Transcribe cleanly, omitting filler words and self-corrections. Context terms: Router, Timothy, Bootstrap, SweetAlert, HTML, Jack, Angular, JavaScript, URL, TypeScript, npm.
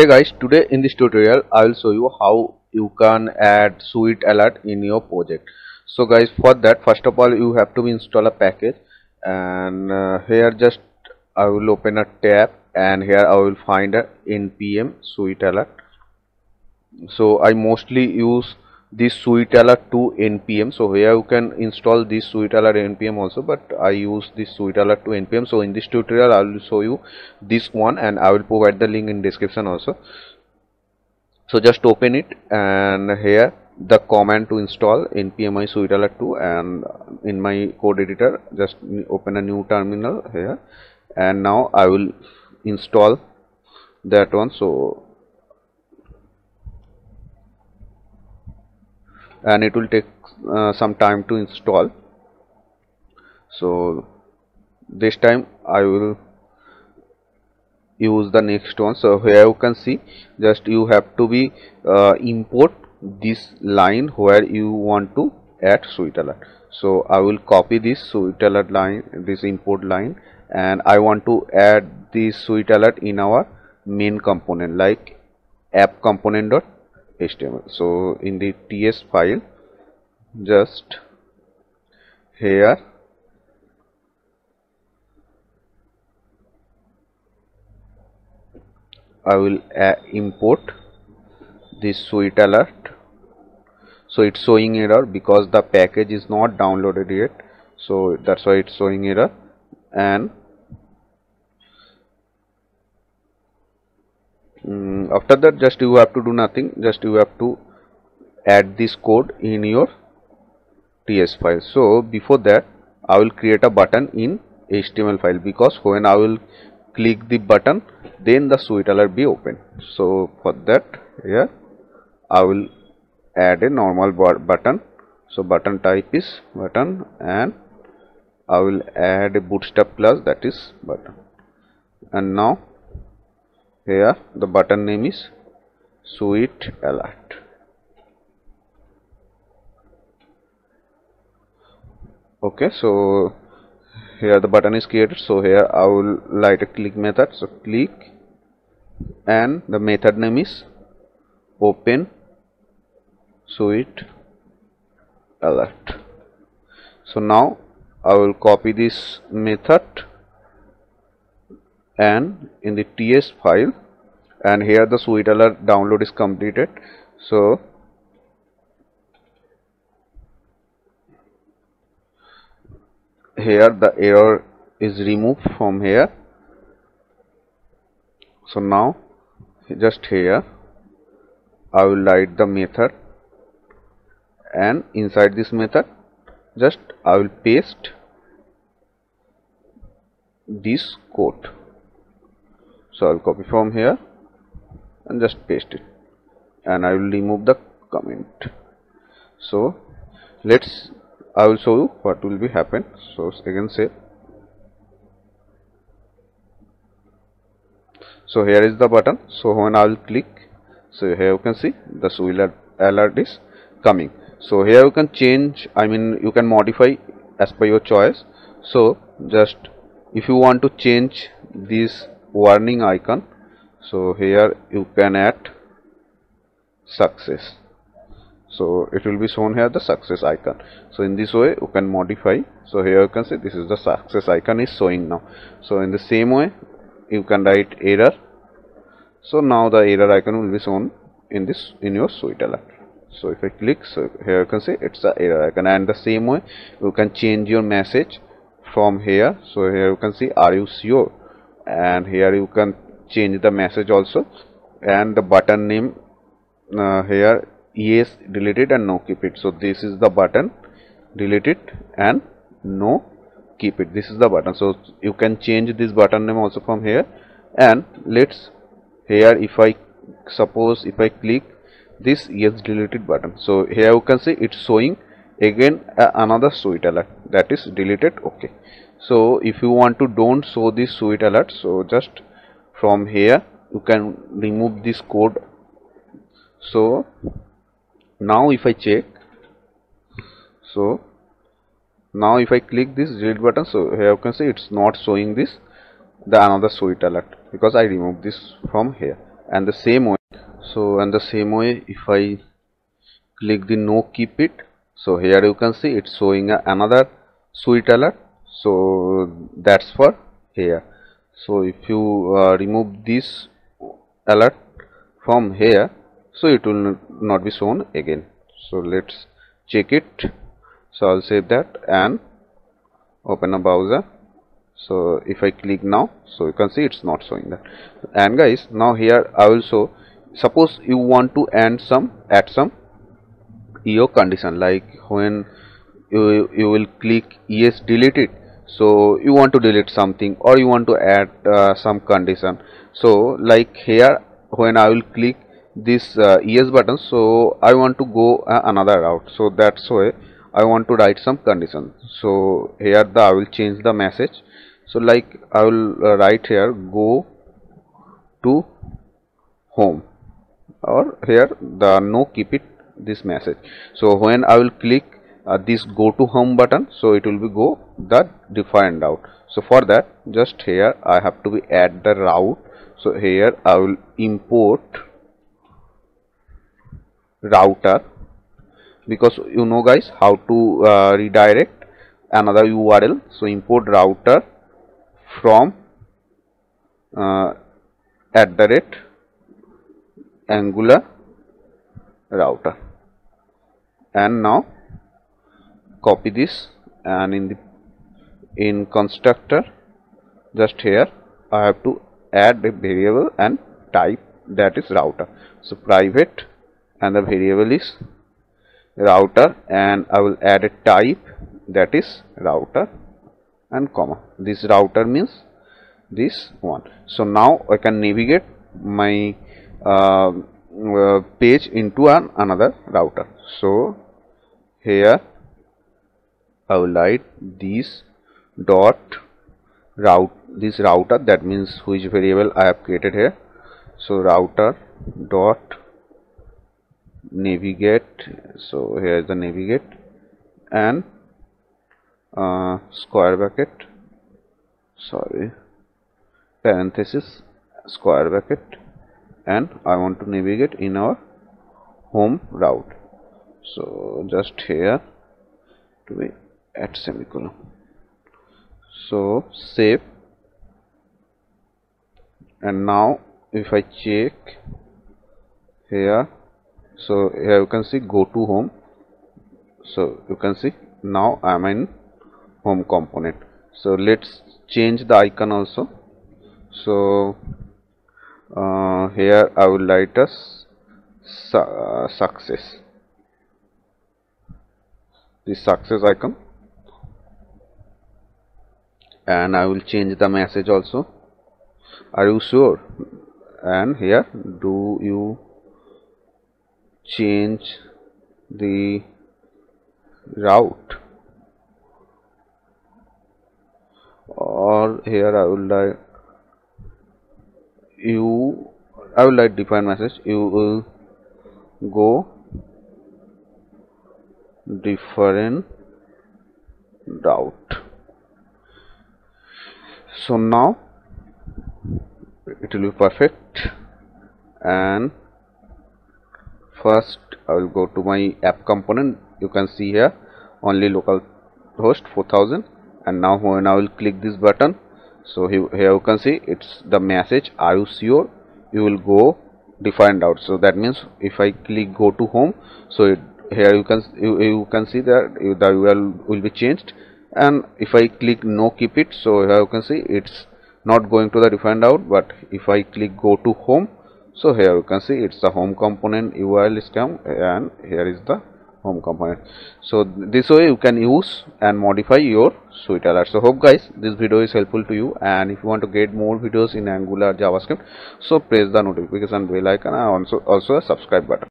Hey guys, today in this tutorial I will show you how you can add sweet alert in your project. So guys, for that first of all you have to install a package, and here just I will open a tab and here I will find a npm sweet alert. So I mostly use this sweet alert 2 npm, so here you can install this sweet alert npm also, but I use this sweet alert 2 npm. So in this tutorial I will show you this one and I will provide the link in description also. So just open it and here the command to install npm sweet alert 2, and in my code editor just open a new terminal here, and now I will install that one. So and it will take some time to install, so this time I will use the next one. So here you can see just you have to be import this line where you want to add sweet alert. So I will copy this sweet alert line, this import line, and I want to add this sweet alert in our main component like app component HTML. So in the ts file just here I will import this sweet alert. So it's showing error because the package is not downloaded yet, so that's why it's showing error. And after that just you have to do nothing, just you have to add this code in your ts file. So before that I will create a button in HTML file, because when I will click the button then the sweet alert be open. So for that here I will add a normal button. So button type is button, and I will add a bootstrap class that is button, and now here the button name is sweet alert. Okay, so here the button is created. So here I will write a click method, so click, and the method name is open sweet alert. So now I will copy this method and in the ts file, and here the sweet alert download is completed. So here the error is removed from here. So now just here I will write the method, and inside this method just I will paste this code. So I'll copy from here and just paste it, and I will remove the comment. So I will show you what will be happen. So again save. So here is the button. So when I will click, so here you can see the sweet alert is coming. So here you can change, I mean you can modify as per your choice. So just if you want to change this warning icon, so here you can add success, so it will be shown here the success icon. So in this way you can modify. So here you can see this is the success icon is showing now. So in the same way you can write error, so now the error icon will be shown in this in your sweet alert. So if I click, so here you can see it's the error icon, and the same way you can change your message from here. So here you can see are you sure, and here you can change the message also, and the button name here yes delete it and no keep it. So this is the button, delete it and no keep it, this is the button. So you can change this button name also from here. And let's here if I suppose if I click this yes deleted button, so here you can see it's showing again another sweet alert that is deleted. Okay, so if you want to don't show this sweet alert, so just from here you can remove this code. So now if I check, so now if I click this delete button, so here you can see it's not showing this the another sweet alert because I removed this from here. and the same way. So and the same way, if I click the no keep it, so here you can see it's showing another sweet alert. So that's for here. So if you remove this alert from here, so it will not be shown again. So let's check it. So I'll save that and open a browser. So if I click now, so you can see it's not showing that. And guys, now here I will show, suppose you want to add some EO condition, like when you will click yes delete it, so you want to delete something or you want to add some condition. So like here when I will click this yes button, so I want to go another route. So that's why I want to write some condition. So here I will change the message. So like I will write here go to home, or here the no keep it this message. So when I will click this go to home button, so it will be go the defined route. So for that, just here I have to be add the route. So here I will import router, because you know guys how to redirect another URL. So import router from @angular router, and now copy this, and in constructor just here I have to add a variable and type that is router. So private, and the variable is router, and I will add a type that is router and comma. This router means this one. So now I can navigate my page into another router. So here I will write this dot route, this router, that means which variable I have created here. So router dot navigate, so here is the navigate, and square bracket, sorry, parenthesis, square bracket, and I want to navigate in our home route. So just here to be at semicolon. So save, and now if I check here, so here you can see go to home. So you can see now I am in home component. So let's change the icon also. So here I will write as success, the success icon, and I will change the message also, are you sure, and here do you change the route, or here I will like you, I will like define message, you will go different route. So now it will be perfect, and first I will go to my app component. You can see here only localhost 4000, and now when I will click this button, so here you can see it's the message, are you sure you will go defined route. So that means if I click go to home, so here you can see that the URL will be changed, and if I click no keep it, so here you can see it's not going to the defined route. But if I click go to home, so here you can see it's the home component URL scam, and here is the home component. So this way you can use and modify your sweet alert. So hope guys this video is helpful to you, and if you want to get more videos in Angular JavaScript, so press the notification bell icon and also a subscribe button.